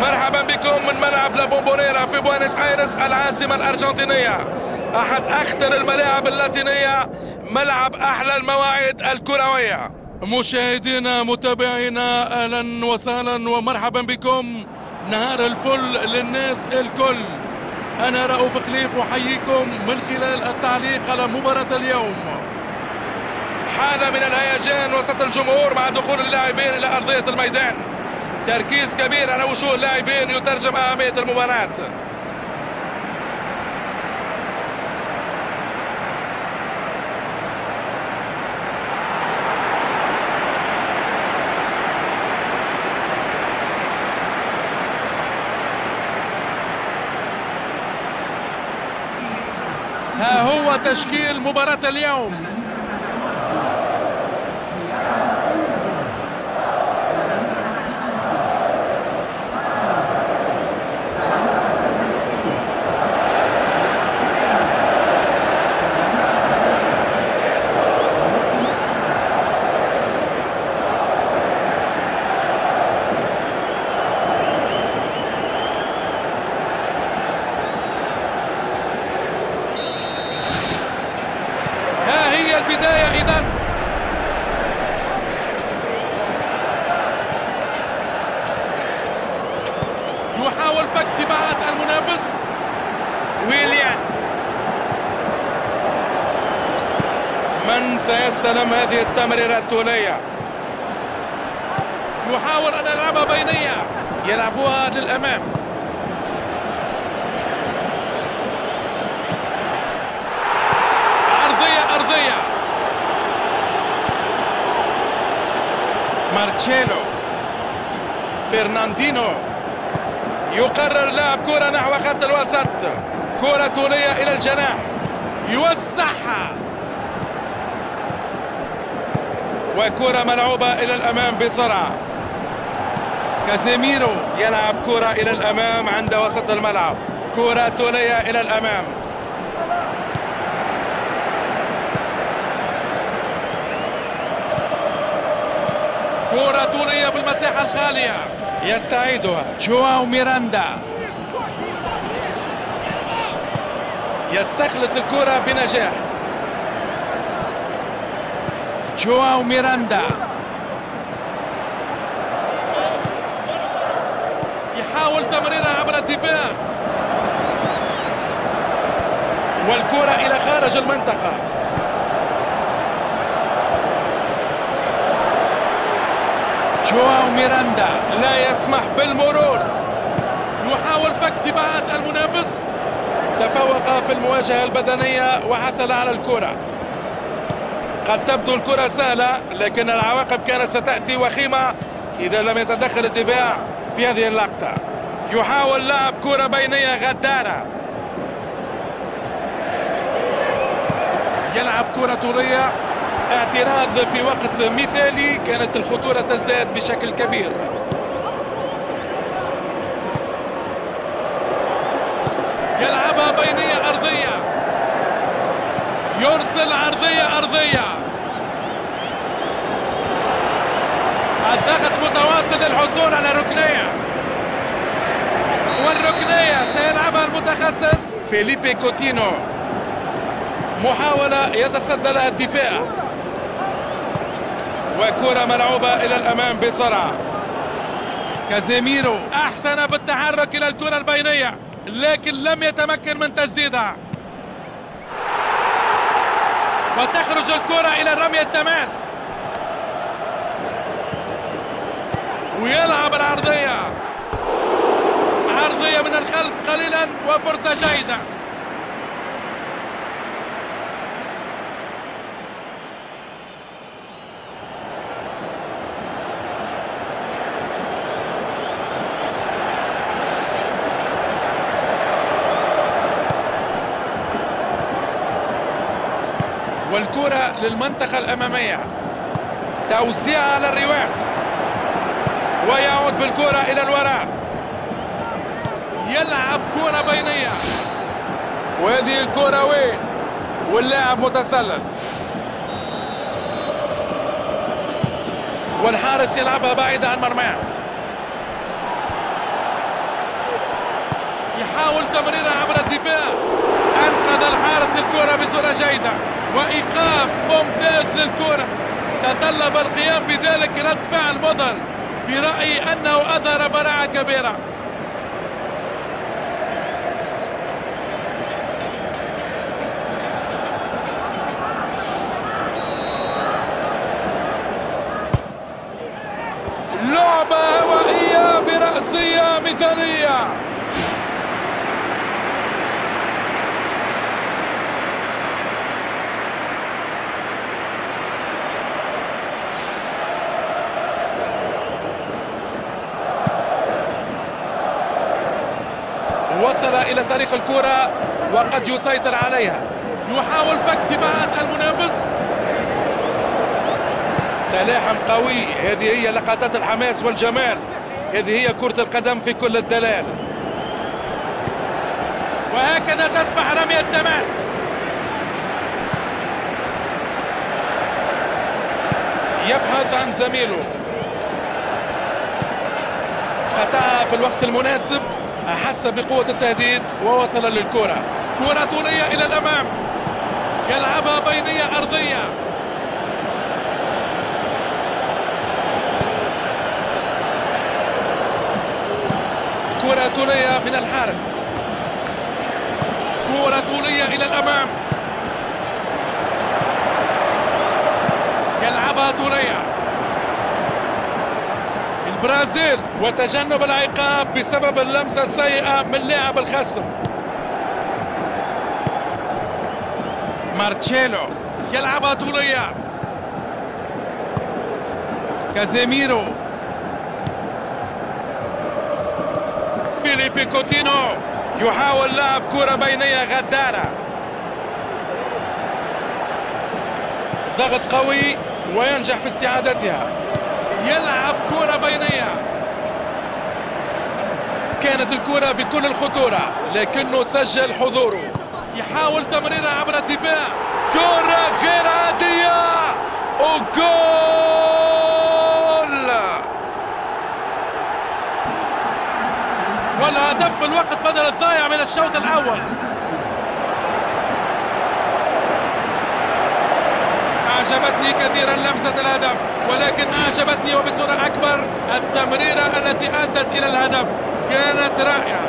مرحبا بكم من ملعب لابومبونيرا في بوينس ايرس العاصمة الأرجنتينية، أحد أخطر الملاعب اللاتينية، ملعب أحلى المواعيد الكروية. مشاهدينا متابعينا أهلا وسهلا ومرحبا بكم، نهار الفل للناس الكل. أنا رؤوف خليف أحييكم من خلال التعليق على مباراة اليوم. حالة من الهيجان وسط الجمهور مع دخول اللاعبين إلى أرضية الميدان، تركيز كبير على وجوه اللاعبين يترجم أهمية المباراة. ها هو تشكيل مباراة اليوم. البداية إذن يحاول فك دفاعات المنافس ويليان، من سيستلم هذه التمريرة الطولية؟ يحاول أن يلعبها بينية، يلعبوها للأمام، أرضية أرضية، مارتشيلو، فرناندينو، يقرر لعب كرة نحو خط الوسط، كرة طولية إلى الجناح، يوزعها وكرة ملعوبة إلى الأمام بسرعة. كازيميرو يلعب كرة إلى الأمام عند وسط الملعب، كرة طولية إلى الأمام. كرة طولية في المساحة الخالية، يستعيدها جواو ميراندا، يستخلص الكرة بنجاح. جواو ميراندا يحاول تمريرها عبر الدفاع، والكرة إلى خارج المنطقة. جواو ميراندا لا يسمح بالمرور، يحاول فك دفاعات المنافس، تفوق في المواجهة البدنية وحصل على الكرة. قد تبدو الكرة سهلة لكن العواقب كانت ستأتي وخيمة إذا لم يتدخل الدفاع في هذه اللقطة. يحاول لعب كرة بينية غدارة، يلعب كرة طولية، اعتراض في وقت مثالي، كانت الخطورة تزداد بشكل كبير. يلعبها بينية أرضية، يرسل عرضية أرضية، الضغط متواصل للحصول على ركنية، والركنية سيلعبها المتخصص فيليبي كوتينو، محاولة يتصدى لها الدفاع وكرة ملعوبة إلى الأمام بسرعة. كازيميرو أحسن بالتحرك إلى الكرة البينية لكن لم يتمكن من تسديدها، وتخرج الكرة إلى الرمية التماس، ويلعب العرضية، عرضية من الخلف قليلا وفرصة جيدة. والكرة للمنطقة الأمامية، توزيع على الرواق، ويعود بالكرة إلى الوراء، يلعب كرة بينية، وهذه الكرة وين؟ واللاعب متسلل، والحارس يلعبها بعيدة عن مرماه. يحاول تمريرها عبر الدفاع. أنقذ الحارس الكرة بصورة جيدة، وإيقاف ممتاز للكرة تطلب القيام بذلك رد فعل مضل، في رأيي أنه أظهر براعة كبيرة. لعبة هوائية برأسية مثالية. وصل إلى طريق الكرة وقد يسيطر عليها، يحاول فك دفاعات المنافس. تلاحم قوي، هذه هي لقطات الحماس والجمال، هذه هي كرة القدم في كل الدلال. وهكذا تصبح رمية التماس. يبحث عن زميله، قطعها في الوقت المناسب، أحس بقوة التهديد ووصل للكرة. كرة طولية إلى الأمام، يلعبها بينية أرضية. كرة طولية من الحارس، كرة طولية إلى الأمام، يلعبها طولية. البرازيل وتجنب العقاب بسبب اللمسة السيئة من لاعب الخصم. مارتشيلو يلعبها طولية، كازيميرو، فيليبي كوتينو يحاول لعب كرة بينية غدارة. ضغط قوي وينجح في استعادتها، يلعب كرة بينية. كانت الكرة بكل الخطورة لكنه سجل حضوره. يحاول تمريرها عبر الدفاع، كرة غير عادية وجول. والهدف في الوقت بدل الضائع من الشوط الأول. أعجبتني كثيرا لمسة الهدف، ولكن أعجبتني وبصورة أكبر التمريرة التي أدت إلى الهدف، كانت رائعة.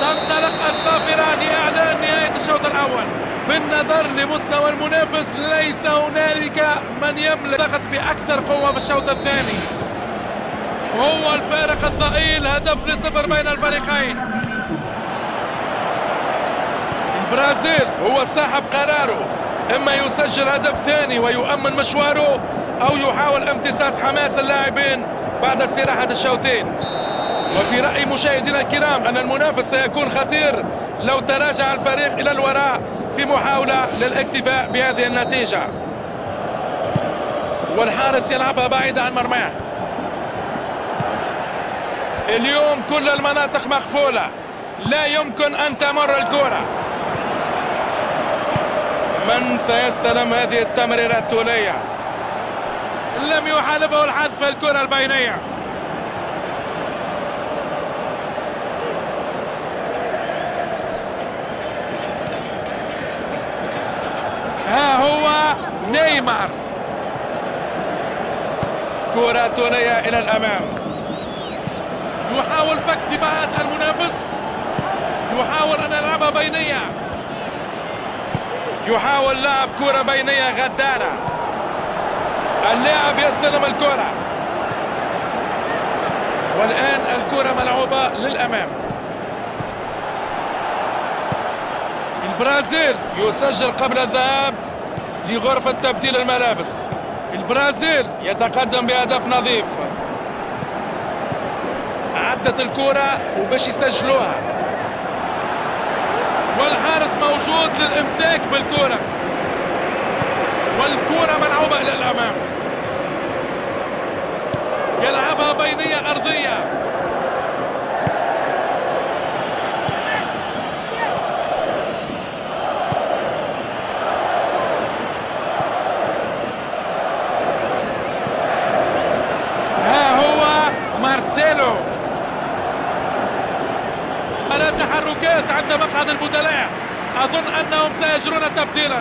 تنطلق الصافرة لإعلان نهاية الشوط الأول. بالنظر لمستوى المنافس ليس هنالك من يملك ضغط بأكثر قوة في الشوط الثاني. هو الفارق الضئيل، هدف لصفر بين الفريقين. البرازيل هو صاحب قراره، إما يسجل هدف ثاني ويؤمن مشواره، أو يحاول امتصاص حماس اللاعبين بعد استراحة الشوطين. وفي رأي مشاهدينا الكرام أن المنافس سيكون خطير لو تراجع الفريق إلى الوراء في محاولة للاكتفاء بهذه النتيجة. والحارس يلعبها بعيدة عن مرماه. اليوم كل المناطق مقفولة، لا يمكن أن تمر الكرة. من سيستلم هذه التمريرة الطولية؟ لم يحالفه الحظ في الكرة البينية. ها هو نيمار، كرة طولية إلى الأمام. يحاول فك دفاعات المنافس، يحاول أن يلعبها بينية، يحاول لعب كرة بينية غدارة. اللاعب يستلم الكرة، والآن الكرة ملعوبة للأمام. البرازيل يسجل قبل الذهاب لغرفة تبديل الملابس. البرازيل يتقدم بهدف نظيف. عدت الكرة وباش يسجلوها، والحارس موجود للإمساك بالكرة، والكرة ملعوبة إلى الأمام. الأرضية. تحركات عند مقعد البدلاء، أظن أنهم سيجرون تبديلا.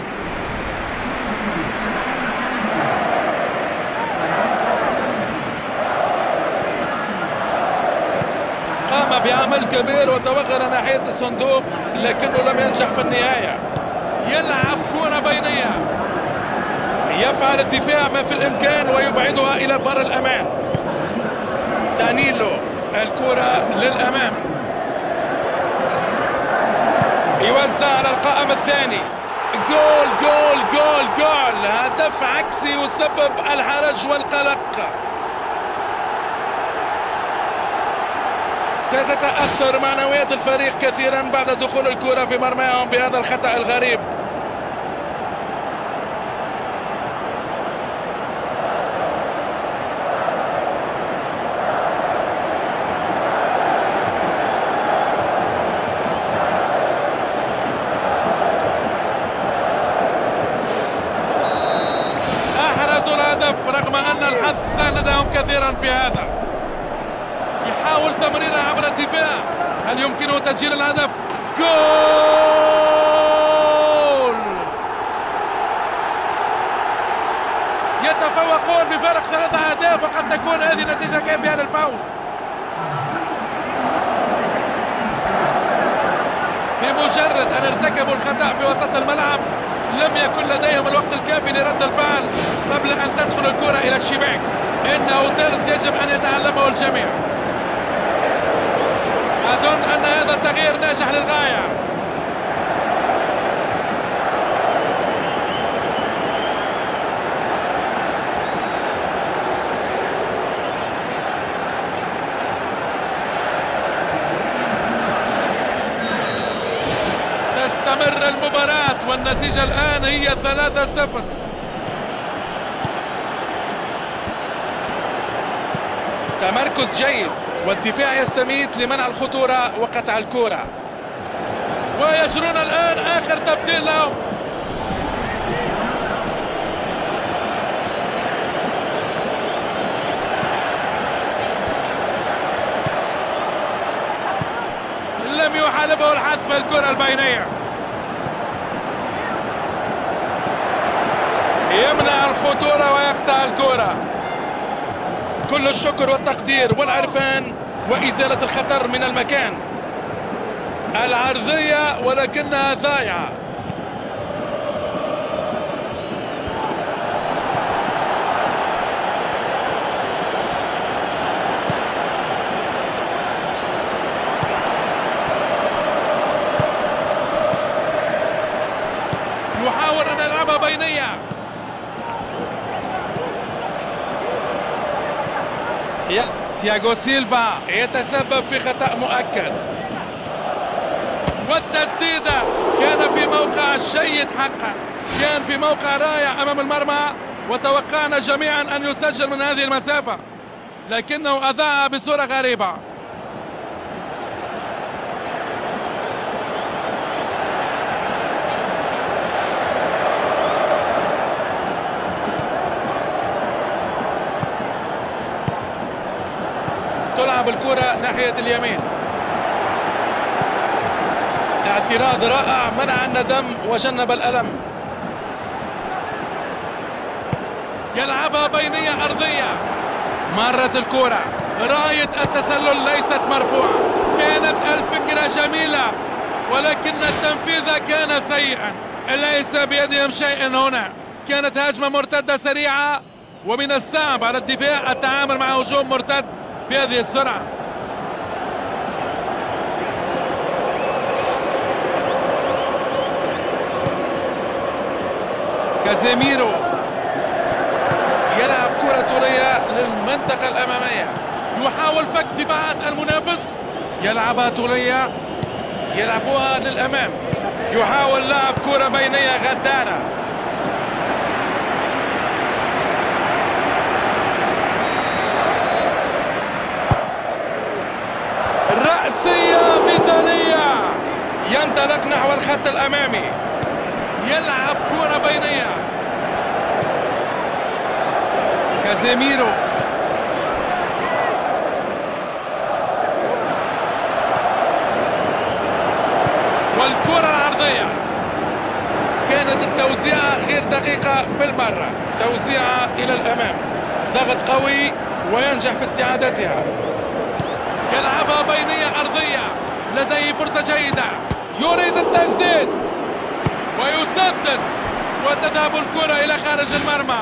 قام بعمل كبير وتوغل ناحية الصندوق لكنه لم ينجح في النهاية. يلعب كرة بينية، يفعل الدفاع ما في الإمكان ويبعدها إلى بر الأمان. دانيلو، الكرة للأمام، يوزع على القائم الثاني. جول جول جول جول. هدف عكسي يسبب الحرج والقلق. ستتأثر معنويات الفريق كثيرا بعد دخول الكرة في مرماهم بهذا الخطأ الغريب. رغم أن الحظ ساندهم كثيرا في هذا. يحاول تمريرها عبر الدفاع، هل يمكنه تسجيل الهدف؟ جول! يتفوقون بفارق 3 أهداف وقد تكون هذه النتيجة كافية للفوز. بمجرد أن ارتكبوا الخطأ في وسط الملعب لم يكن لديهم الوقت الكافي لرد الفعل قبل أن تدخل الكرة إلى الشباك. إنه درس يجب أن يتعلمه الجميع. أظن أن هذا التغيير ناجح للغاية. تستمر المباراة والنتيجة الآن هي 3-0. تمركز جيد والدفاع يستميت لمنع الخطورة وقطع الكرة. ويجرون الآن آخر تبديل لهم. لم يحالفه الحظ في الكرة البينية. يمنع الخطورة ويقطع الكرة. كل الشكر والتقدير والعرفان وإزالة الخطر من المكان. العرضية ولكنها ضايعة. يحاول أن يلعبها بينية. تياغو سيلفا يتسبب في خطأ مؤكد. والتسديدة كان في موقع جيد حقا، كان في موقع رائع أمام المرمى، وتوقعنا جميعا أن يسجل من هذه المسافة لكنه أضاعها بصورة غريبة. تلعب الكرة ناحية اليمين. اعتراض رائع منع الندم وجنب الألم. يلعبها بينية أرضية. مرت الكرة. راية التسلل ليست مرفوعة. كانت الفكرة جميلة ولكن التنفيذ كان سيئا. ليس بيدهم شيء هنا. كانت هجمة مرتدة سريعة ومن الصعب على الدفاع التعامل مع هجوم مرتد بهذه السرعة. كازيميرو يلعب كرة طولية للمنطقة الأمامية. يحاول فك دفاعات المنافس. يلعبها طولية، يلعبوها للأمام. يحاول لعب كرة بينية غدارة. شخصية مثالية، ينطلق نحو الخط الأمامي، يلعب كرة بينية. كازيميرو، والكرة العرضية كانت التوزيعة غير دقيقة بالمرة، توزيعة إلى الأمام، ضغط قوي وينجح في استعادتها. يلعبها بينية أرضية، لديه فرصة جيدة، يريد التسديد ويسدد، وتذهب الكرة إلى خارج المرمى.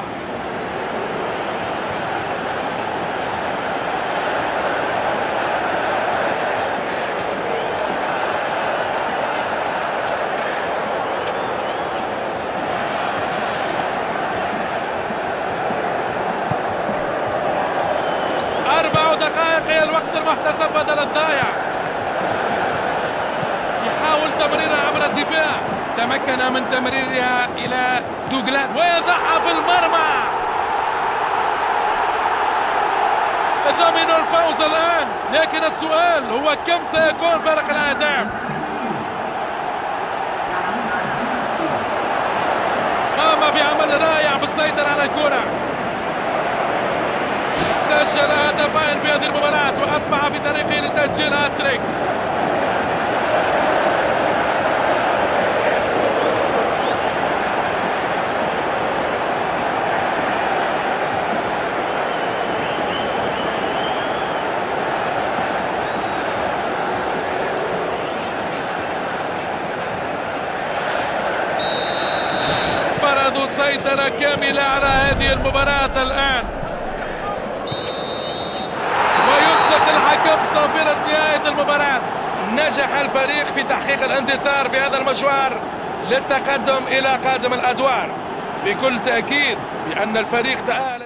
المحتسب بدل الضائع، يحاول تمريرها عبر الدفاع، تمكن من تمريرها إلى دوغلاس ويضعها في المرمى. ضمن الفوز الآن، لكن السؤال هو كم سيكون فارق الأهداف؟ قام بعمل رائع بالسيطرة على الكرة، سجل هدفين في هذه المباراة وأصبح في طريقه لتسجيل هاتريك. فرضوا سيطرة كاملة على هذه المباراة الآن. صافرة نهاية المباراة، نجح الفريق في تحقيق الانتصار في هذا المشوار للتقدم إلى قادم الأدوار، بكل تأكيد بأن الفريق تأهل